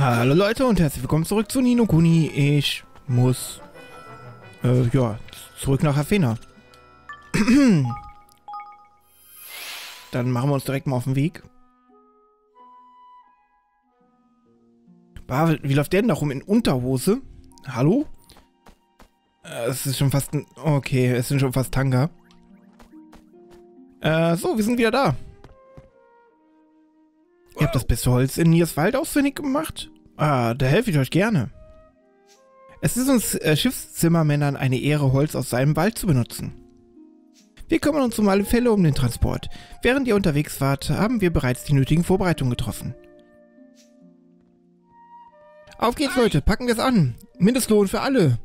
Hallo Leute und herzlich willkommen zurück zu Ni No Kuni. Ich muss, ja, zurück nach Hafena. Dann machen wir uns direkt mal auf den Weg. Bah, wie läuft der denn da rum in Unterhose? Hallo? Es ist schon fast ein... Okay, es sind schon fast Tanga. So, wir sind wieder da. Ihr habt das beste Holz in Niers Wald ausfindig gemacht? Ah, da helfe ich euch gerne. Es ist uns Schiffszimmermännern eine Ehre, Holz aus seinem Wald zu benutzen. Wir kümmern uns um alle Fälle um den Transport. Während ihr unterwegs wart, haben wir bereits die nötigen Vorbereitungen getroffen. Auf geht's, Leute, packen wir es an. Mindestlohn für alle.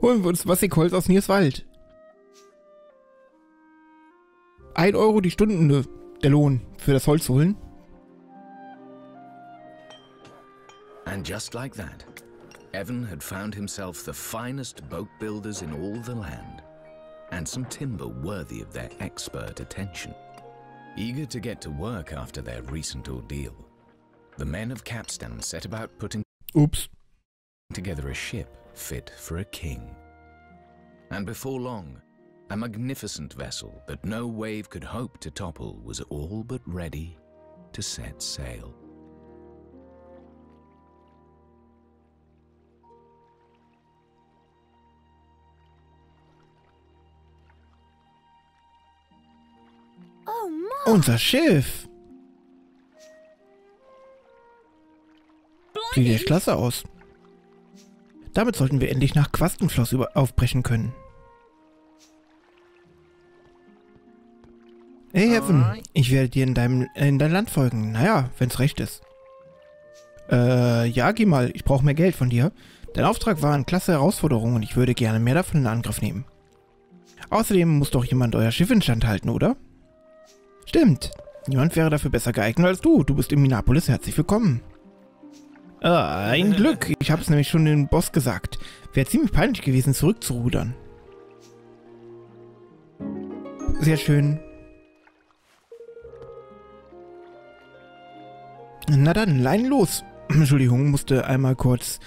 Holen wir uns massig Holz aus Niers Wald. 1 Euro die Stunde, der Lohn für das Holz holen. And just like that, Evan had found himself the finest boat builders in all the land, and some timber worthy of their expert attention. Eager to get to work after their recent ordeal, the men of Capstan set about putting together a ship fit for a king. And before long, a magnificent vessel that no wave could hope to topple was all but ready to set sail. Oh, Mom. Unser Schiff! Sieht echt klasse aus. Damit sollten wir endlich nach Quastenfloss aufbrechen können. Hey, Heaven, ich werde dir in dein Land folgen. Naja, wenn's recht ist. Ja, geh mal. Ich brauche mehr Geld von dir. Dein Auftrag war eine klasse Herausforderung und ich würde gerne mehr davon in Angriff nehmen. Außerdem muss doch jemand euer Schiff instand halten, oder? Stimmt. Niemand wäre dafür besser geeignet als du. Du bist in Minapolis herzlich willkommen. Ein Glück. Ich hab's nämlich schon dem Boss gesagt. Wäre ziemlich peinlich gewesen, zurückzurudern. Sehr schön. Na dann, Leinen los. Entschuldigung, musste einmal kurz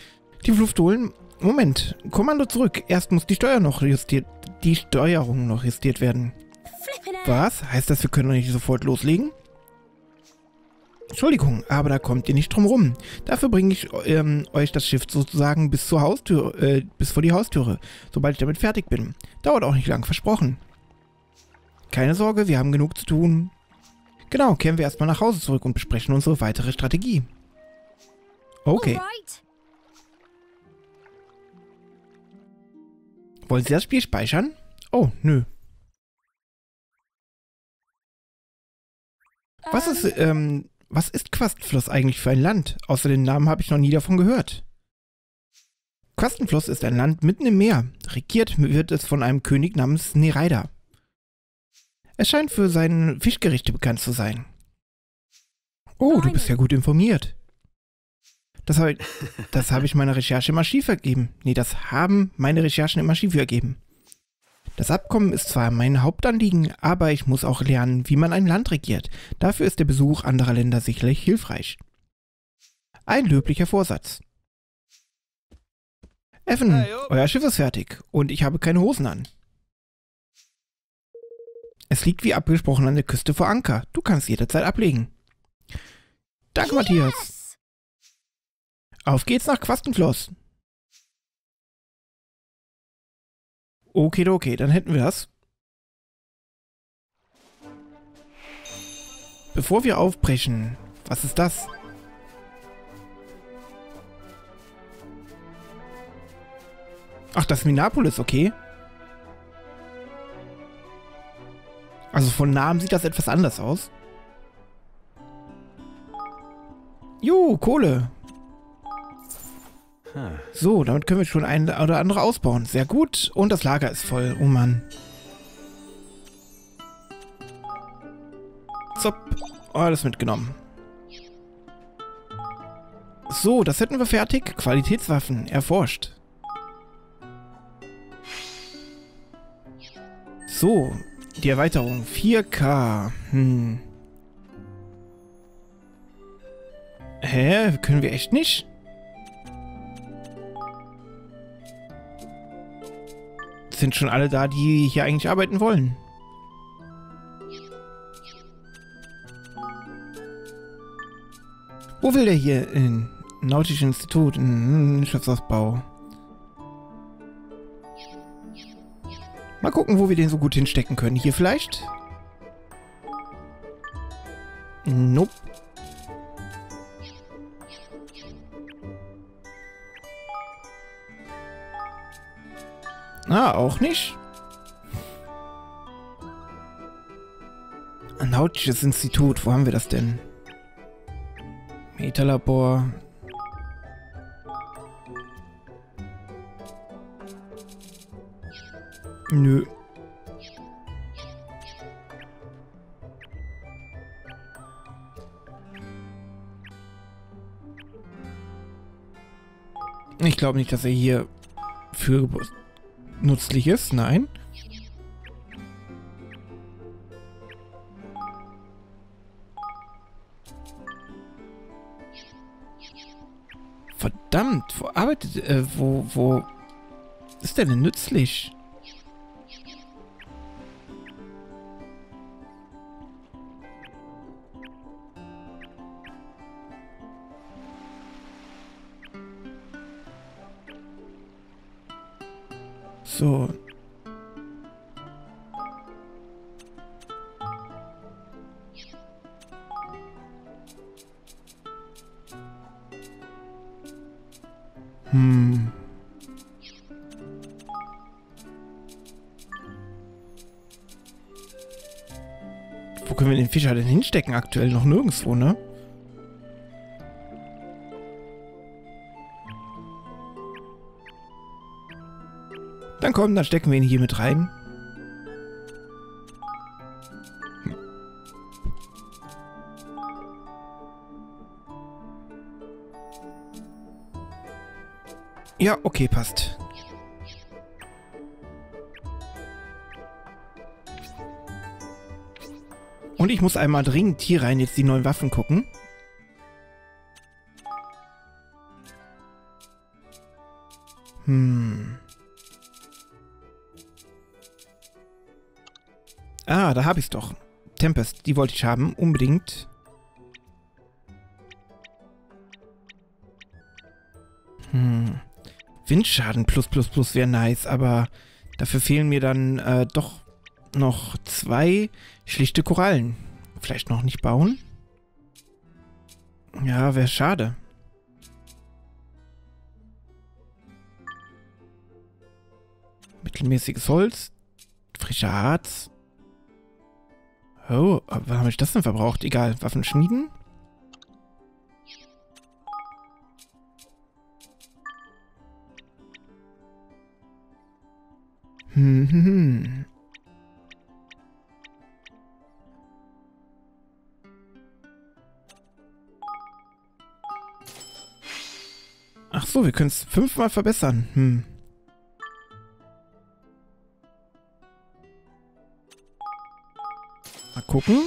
die Luft holen. Moment, Kommando zurück. Erst muss die Steuerung noch justiert werden. Was? Heißt das, wir können nicht sofort loslegen? Entschuldigung, aber da kommt ihr nicht drum rum. Dafür bringe ich euch das Schiff sozusagen bis zur Haustür, bis vor die Haustüre, sobald ich damit fertig bin. Dauert auch nicht lang, versprochen. Keine Sorge, wir haben genug zu tun. Genau, kehren wir erstmal nach Hause zurück und besprechen unsere weitere Strategie. Okay. Wollen Sie das Spiel speichern? Oh, nö. Was ist Quastenfloss eigentlich für ein Land? Außer den Namen habe ich noch nie davon gehört. Quastenfloss ist ein Land mitten im Meer. Regiert wird es von einem König namens Naraida. Er scheint für seine Fischgerichte bekannt zu sein. Oh, du bist ja gut informiert. Das haben meine Recherchen im Archiv ergeben. Das Abkommen ist zwar mein Hauptanliegen, aber ich muss auch lernen, wie man ein Land regiert. Dafür ist der Besuch anderer Länder sicherlich hilfreich. Ein löblicher Vorsatz. Evan, euer Schiff ist fertig und ich habe keine Hosen an. Es liegt wie abgesprochen an der Küste vor Anker. Du kannst jederzeit ablegen. Danke, Matthias. Auf geht's nach Quastenfloss. Okay, dann hätten wir das. Bevor wir aufbrechen, was ist das? Ach, das ist Minapolis, okay. Also von Namen sieht das etwas anders aus. Jo, Kohle. So, damit können wir schon ein oder andere ausbauen. Sehr gut. Und das Lager ist voll. Oh Mann. Zopp. Alles mitgenommen. So, das hätten wir fertig. Qualitätswaffen erforscht. So. Die Erweiterung 4K. Hä? Können wir echt nicht? Sind schon alle da, die hier eigentlich arbeiten wollen. Wo will der hier? In Nautisches Institut, in Schiffsausbau. Mal gucken, wo wir den so gut hinstecken können. Hier vielleicht? Nope. Ah, auch nicht. Ein Nautisches Institut, wo haben wir das denn? Metalabor. Nö. Ich glaube nicht, dass er hier für nützlich ist, nein. Verdammt, wo arbeitet wo ist der denn nützlich? So. Wo können wir den Fischer denn hinstecken aktuell? Noch nirgendwo, ne? Dann komm, dann stecken wir ihn hier mit rein. Ja, okay, passt. Und ich muss einmal dringend hier rein jetzt die neuen Waffen gucken. Ah, da habe ich es doch. Tempest, die wollte ich haben, unbedingt. Windschaden plus wäre nice, aber dafür fehlen mir dann doch noch 2 schlichte Korallen. Vielleicht noch nicht bauen? Ja, wäre schade. Mittelmäßiges Holz, frischer Harz. Oh, aber wann habe ich das denn verbraucht? Egal, Waffen schmieden. Ach so, wir können es 5-mal verbessern. Mal gucken.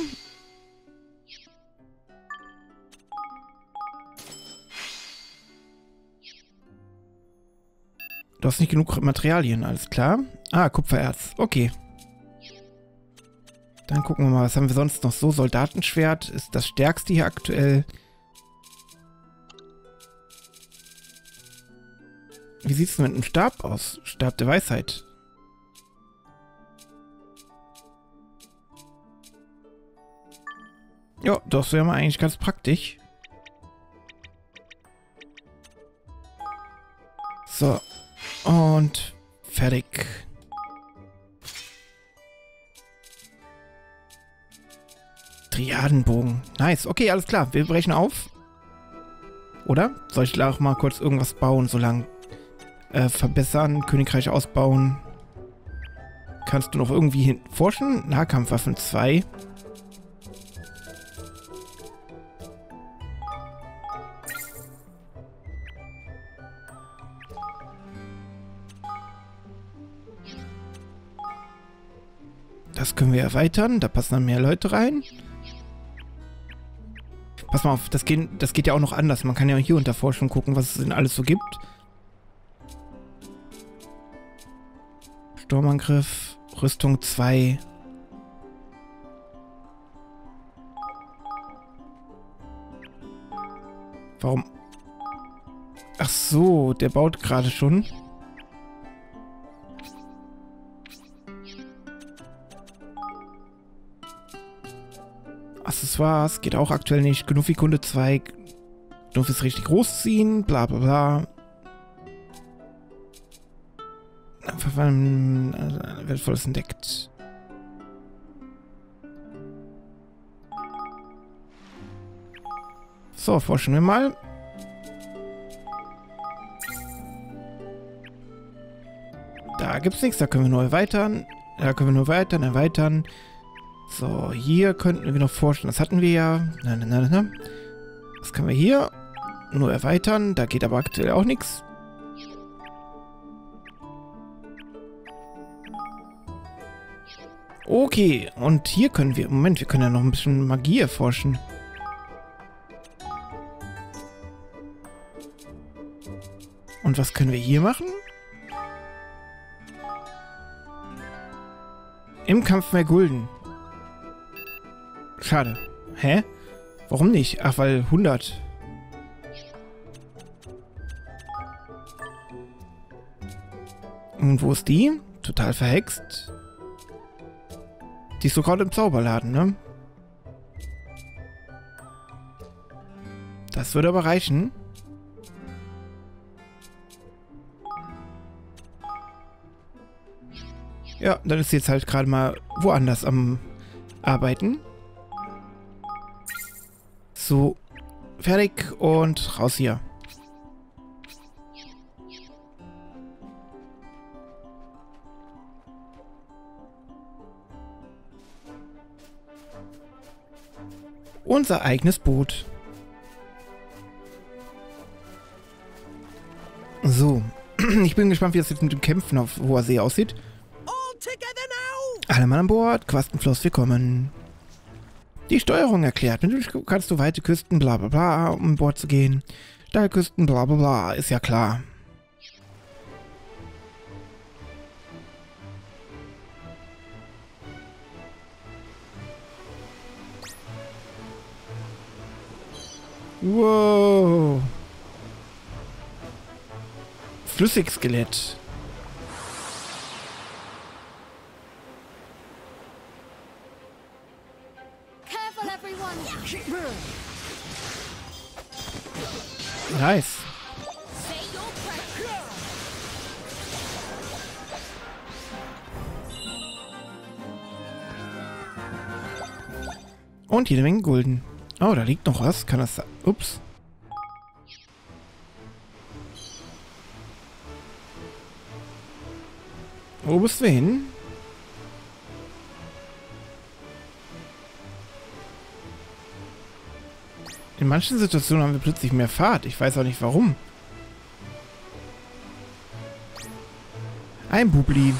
Du hast nicht genug Materialien, alles klar. Ah, Kupfererz, okay. Dann gucken wir mal, was haben wir sonst noch so? Soldatenschwert ist das stärkste hier aktuell. Wie sieht es mit einem Stab aus? Stab der Weisheit. Ja, das wäre mal eigentlich ganz praktisch. So. Und fertig. Triadenbogen. Nice. Okay, alles klar. Wir brechen auf. Oder? Soll ich da auch mal kurz irgendwas bauen, solange? Verbessern, Königreich ausbauen. Kannst du noch irgendwie forschen? Nahkampfwaffen 2. Das können wir erweitern. Da passen dann mehr Leute rein. Pass mal auf, das geht ja auch noch anders. Man kann ja hier unter Forschung gucken, was es denn alles so gibt. Sturmangriff, Rüstung 2. Warum? Ach so, der baut gerade schon. Accessoires geht auch aktuell nicht. Gnuffi Kunde 2. Knuff ist richtig groß ziehen. Bla bla bla. Wertvolles entdeckt. So, forschen wir mal. Da gibt's nichts, da können wir nur erweitern. Da können wir nur erweitern. So, hier könnten wir noch forschen. Das hatten wir ja. Nein. Das können wir hier nur erweitern. Da geht aber aktuell auch nichts. Okay, und hier können wir... Moment, wir können ja noch ein bisschen Magie erforschen. Und was können wir hier machen? Im Kampf mehr Gulden. Schade. Hä? Warum nicht? Ach, weil 100. Und wo ist die? Total verhext. Die ist so gerade im Zauberladen, ne? Das würde aber reichen. Ja, dann ist sie jetzt halt gerade mal woanders am Arbeiten. So, fertig und raus hier. Unser eigenes Boot. So, ich bin gespannt, wie das jetzt mit dem Kämpfen auf hoher See aussieht. Alle Mann an Bord, Quastenfloss, willkommen. Die Steuerung erklärt. Natürlich kannst du weite Küsten, bla bla bla, um an Bord zu gehen. Steile Küsten, bla bla bla, ist ja klar. Wow. Flüssigskelett. Nice. Und jede Menge Gulden. Oh, da liegt noch was. Kann das... Ups. Wo bist du hin? In manchen Situationen haben wir plötzlich mehr Fahrt. Ich weiß auch nicht warum. Ein Bubli.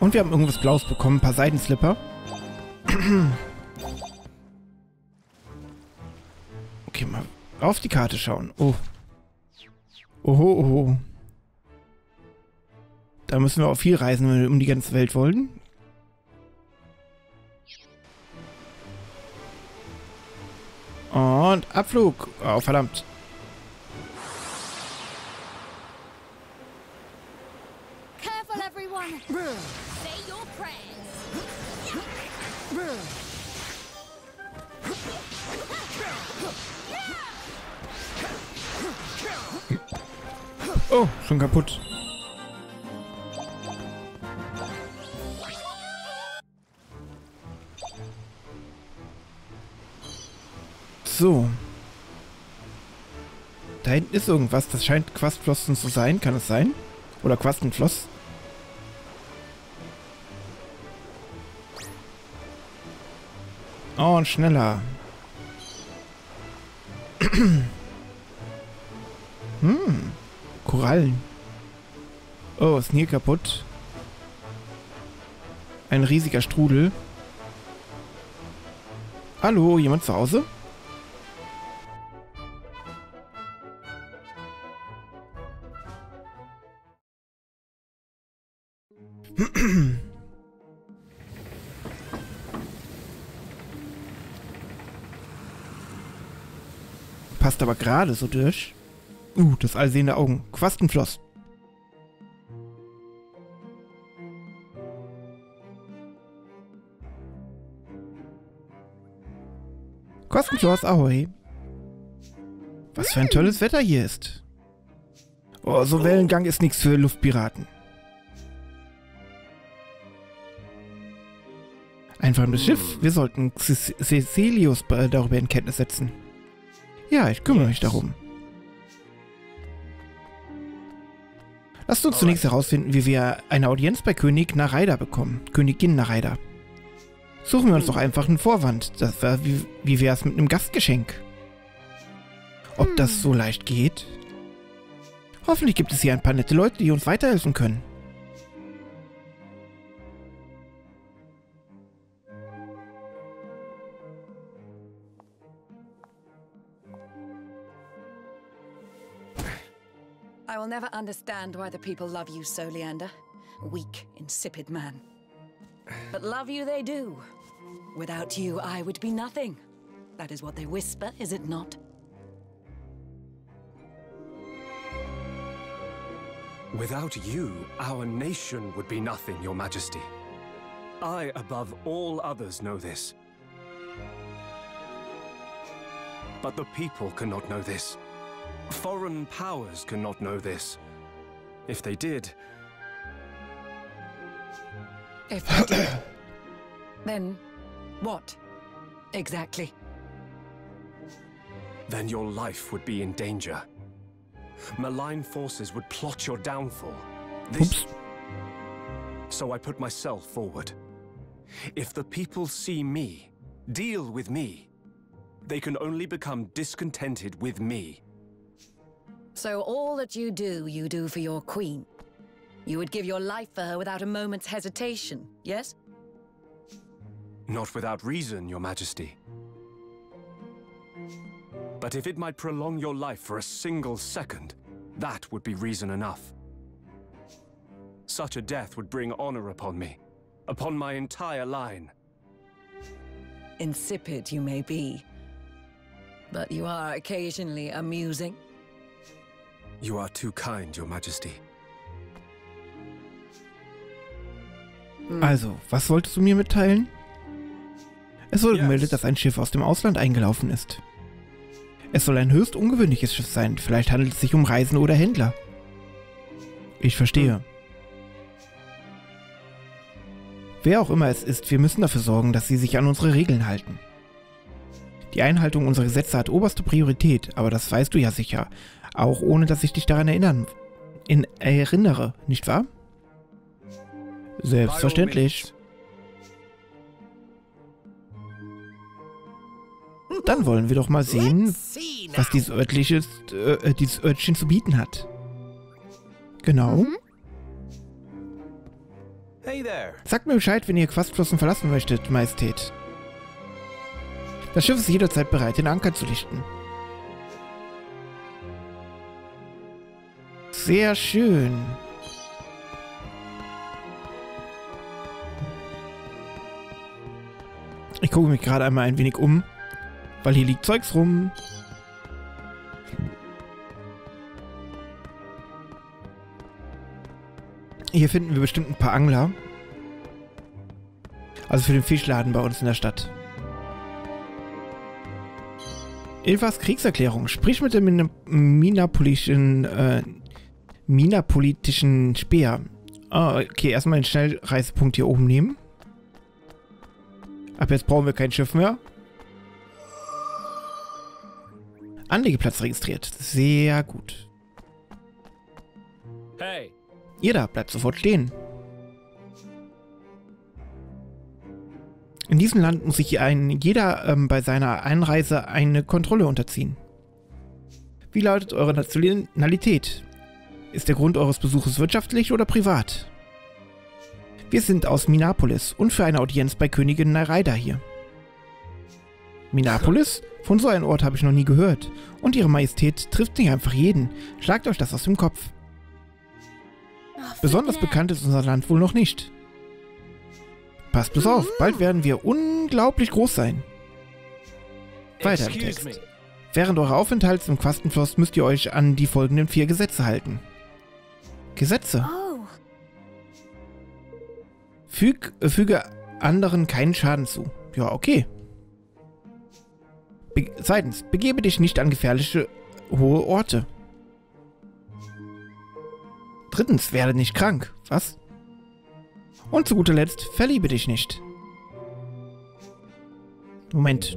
Und wir haben irgendwas Blaues bekommen, ein paar Seidenslipper. Okay, mal auf die Karte schauen. Oh. Oho, oho. Da müssen wir auch viel reisen, wenn wir um die ganze Welt wollen. Und Abflug. Oh, verdammt. Oh, schon kaputt. So. Da hinten ist irgendwas. Das scheint Quastenflossen zu sein. Kann es sein? Oder Quastenfloss? Oh, und schneller. Hm. Korallen. Oh, ist Nil kaputt. Ein riesiger Strudel. Hallo, jemand zu Hause? Passt aber gerade so durch. Das allsehende Augen. Quastenfloss. Quastenfloss, ahoi. Was für ein tolles Wetter hier ist. Oh, so Wellengang ist nichts für Luftpiraten. Ein fremdes Schiff. Wir sollten Cecilius darüber in Kenntnis setzen. Ja, ich kümmere mich darum. Lasst uns zunächst herausfinden, wie wir eine Audienz bei König Naraida bekommen. Königin Naraida. Suchen wir uns doch einfach einen Vorwand. Das war wie wär's mit einem Gastgeschenk? Ob das so leicht geht? Hoffentlich gibt es hier ein paar nette Leute, die uns weiterhelfen können. I will never understand why the people love you so, Leander. Weak, insipid man. But love you they do. Without you, I would be nothing. That is what they whisper, is it not? Without you, our nation would be nothing, Your Majesty. I, above all others, know this. But the people cannot know this. Foreign powers cannot know this. If they did... If they did, then what exactly? Then your life would be in danger. Malign forces would plot your downfall. This... Oops. So I put myself forward. If the people see me, deal with me, they can only become discontented with me. So all that you do for your queen. You would give your life for her without a moment's hesitation, yes? Not without reason, Your Majesty. But if it might prolong your life for a single second, that would be reason enough. Such a death would bring honor upon me, upon my entire line. Insipid you may be, but you are occasionally amusing. You are too kind, Your Majesty. Also, was wolltest du mir mitteilen? Es wurde gemeldet, dass ein Schiff aus dem Ausland eingelaufen ist. Es soll ein höchst ungewöhnliches Schiff sein. Vielleicht handelt es sich um Reisende oder Händler. Ich verstehe. Wer auch immer es ist, wir müssen dafür sorgen, dass sie sich an unsere Regeln halten. Die Einhaltung unserer Gesetze hat oberste Priorität, aber das weißt du ja sicher. Auch ohne, dass ich dich daran erinnere, nicht wahr? Selbstverständlich. Dann wollen wir doch mal sehen, was dieses Örtchen zu bieten hat. Genau. Sagt mir Bescheid, wenn ihr Quastenflossen verlassen möchtet, Majestät. Das Schiff ist jederzeit bereit, den Anker zu lichten. Sehr schön. Ich gucke mich gerade einmal ein wenig um, weil hier liegt Zeugs rum. Hier finden wir bestimmt ein paar Angler. Also für den Fischladen bei uns in der Stadt. Ilvas Kriegserklärung. Sprich mit dem minapolitischen Speer. Okay, erstmal den Schnellreisepunkt hier oben nehmen. Ab jetzt brauchen wir kein Schiff mehr. Anlegeplatz registriert. Sehr gut. Hey. Ihr da, bleibt sofort stehen. In diesem Land muss sich jeder bei seiner Einreise eine Kontrolle unterziehen. Wie lautet eure Nationalität? Ist der Grund eures Besuches wirtschaftlich oder privat? Wir sind aus Minapolis und für eine Audienz bei Königin Naraida hier. Minapolis? Von so einem Ort habe ich noch nie gehört. Und ihre Majestät trifft nicht einfach jeden. Schlagt euch das aus dem Kopf. Besonders bekannt ist unser Land wohl noch nicht. Passt bloß auf, bald werden wir unglaublich groß sein. Weiter im Text. Während eurer Aufenthalts im Quastenfloss müsst ihr euch an die folgenden 4 Gesetze halten. Gesetze? Füge anderen keinen Schaden zu. Ja, okay. Zweitens, begebe dich nicht an gefährliche, hohe Orte. Drittens, werde nicht krank. Was? Und zu guter Letzt, verliebe dich nicht. Moment,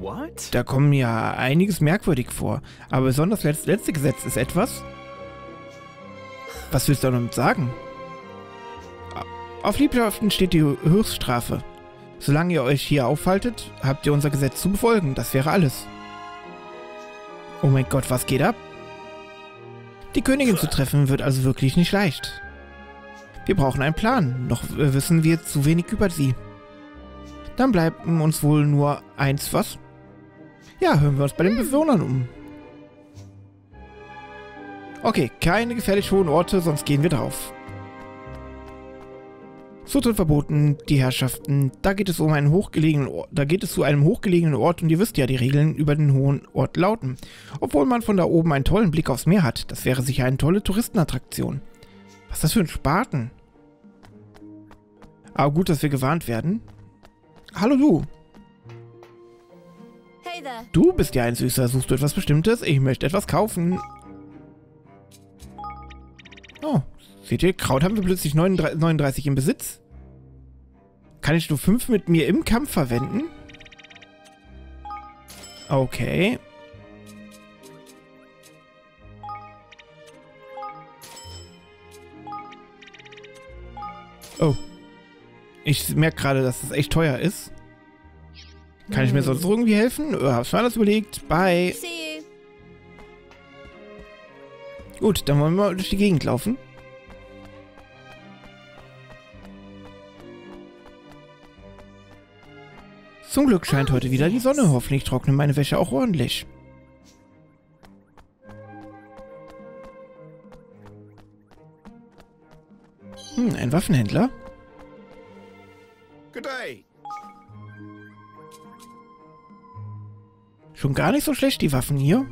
da kommen ja einiges merkwürdig vor. Aber besonders das letzte Gesetz ist etwas... Was willst du damit sagen? Auf Liebschaften steht die Höchststrafe. Solange ihr euch hier aufhaltet, habt ihr unser Gesetz zu befolgen. Das wäre alles. Oh mein Gott, was geht ab? Die Königin zu treffen wird also wirklich nicht leicht. Wir brauchen einen Plan, noch wissen wir zu wenig über sie. Dann bleibt uns wohl nur eins, was? Ja, hören wir uns bei den Bewohnern um. Okay, keine gefährlich hohen Orte, sonst gehen wir drauf. Zutritt verboten, die Herrschaften. Da geht es zu einem hochgelegenen Ort und ihr wisst ja, die Regeln über den hohen Ort lauten. Obwohl man von da oben einen tollen Blick aufs Meer hat. Das wäre sicher eine tolle Touristenattraktion. Was ist das für ein Spaten? Aber gut, dass wir gewarnt werden. Hallo du. Hey there. Du bist ja ein Süßer. Suchst du etwas Bestimmtes? Ich möchte etwas kaufen. Oh. Seht ihr, Kraut haben wir plötzlich 39 im Besitz. Kann ich nur 5 mit mir im Kampf verwenden? Okay. Oh. Ich merke gerade, dass das echt teuer ist. Kann ich mir sonst irgendwie helfen? Hab's mir alles überlegt. Bye. Gut, dann wollen wir mal durch die Gegend laufen. Zum Glück scheint heute wieder die Sonne. Hoffentlich trocknet meine Wäsche auch ordentlich. Hm, ein Waffenhändler? Schon gar nicht so schlecht, die Waffen hier.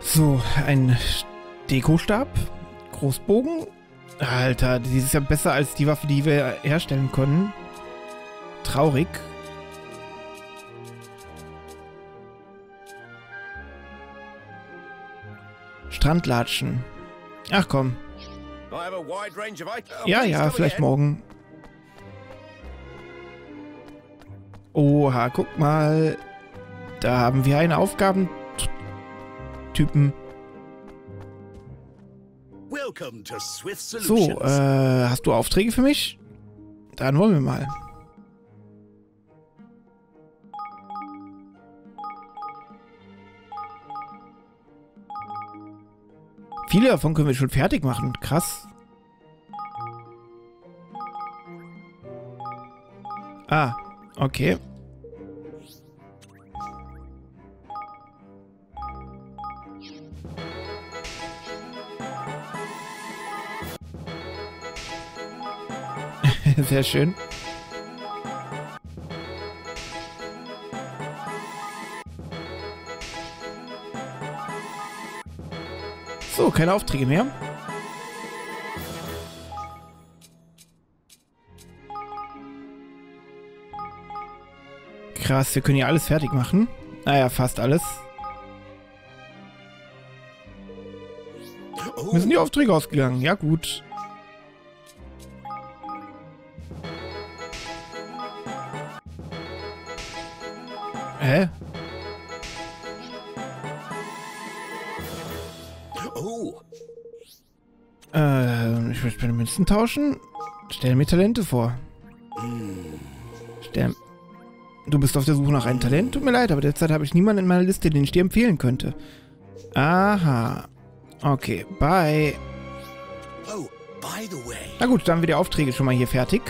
So, ein Dekostab, Großbogen. Alter, die ist ja besser als die Waffe, die wir herstellen können. Traurig. Strandlatschen. Ach komm. Ja, ja, vielleicht morgen. Oha, guck mal. Da haben wir einen Aufgaben... Typen. So, hast du Aufträge für mich? Dann wollen wir mal. Viele davon können wir schon fertig machen. Krass. Ah, okay. Sehr schön. So, keine Aufträge mehr. Krass, wir können hier alles fertig machen. Naja, fast alles. Mir sind die Aufträge ausgegangen. Ja, gut. Hä? Oh. Ich möchte meine Münzen tauschen. Stell mir Talente vor. Du bist auf der Suche nach einem Talent? Tut mir leid, aber derzeit habe ich niemanden in meiner Liste, den ich dir empfehlen könnte. Aha. Okay, bye. Na gut, dann haben wir die Aufträge schon mal hier fertig.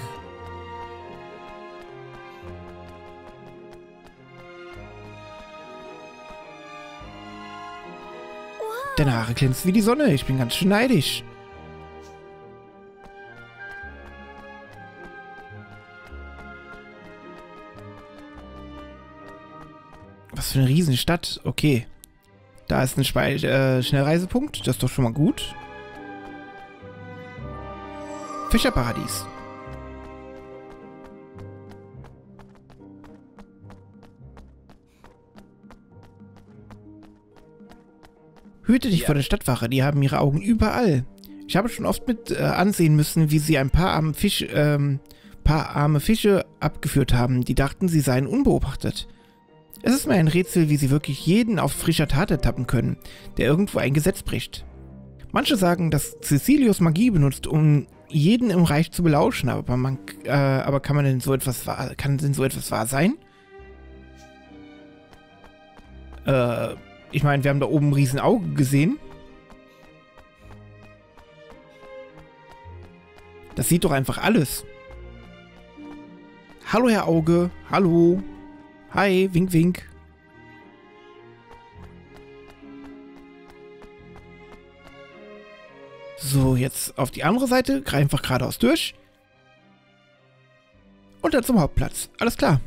Deine Haare glänzen wie die Sonne. Ich bin ganz schön neidisch. Was für eine Riesenstadt. Okay. Da ist ein Schnellreisepunkt. Das ist doch schon mal gut. Fischerparadies. Hüte dich vor der Stadtwache, die haben ihre Augen überall. Ich habe schon oft mit ansehen müssen, wie sie ein paar arme Fische abgeführt haben, die dachten, sie seien unbeobachtet. Es ist mir ein Rätsel, wie sie wirklich jeden auf frischer Tat ertappen können, der irgendwo ein Gesetz bricht. Manche sagen, dass Cecilius Magie benutzt, um jeden im Reich zu belauschen, aber kann denn so etwas wahr sein? Ich meine, wir haben da oben ein Riesenauge gesehen. Das sieht doch einfach alles. Hallo, Herr Auge. Hallo. Hi, wink, wink. So, jetzt auf die andere Seite. Einfach geradeaus durch. Und dann zum Hauptplatz. Alles klar.